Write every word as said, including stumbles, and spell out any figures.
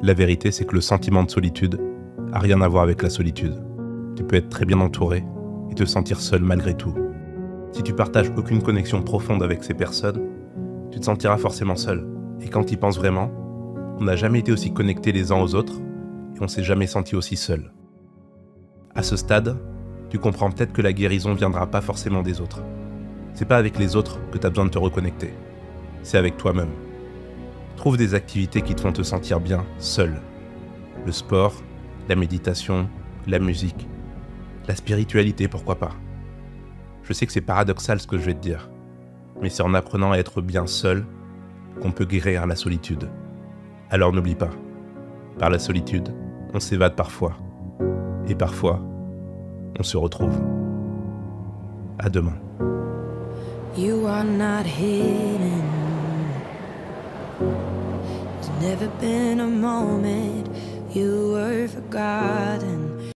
La vérité, c'est que le sentiment de solitude n'a rien à voir avec la solitude. Tu peux être très bien entouré et te sentir seul malgré tout. Si tu partages aucune connexion profonde avec ces personnes, tu te sentiras forcément seul. Et quand tu y penses vraiment, on n'a jamais été aussi connectés les uns aux autres et on s'est jamais senti aussi seul. À ce stade, tu comprends peut-être que la guérison ne viendra pas forcément des autres. C'est pas avec les autres que tu as besoin de te reconnecter, c'est avec toi-même. Trouve des activités qui te font te sentir bien, seul. Le sport, la méditation, la musique, la spiritualité, pourquoi pas. Je sais que c'est paradoxal ce que je vais te dire, mais c'est en apprenant à être bien seul qu'on peut guérir la solitude. Alors n'oublie pas, par la solitude, on s'évade parfois, et parfois, on se retrouve. À demain. You are not hidden. There's never been a moment you were forgotten.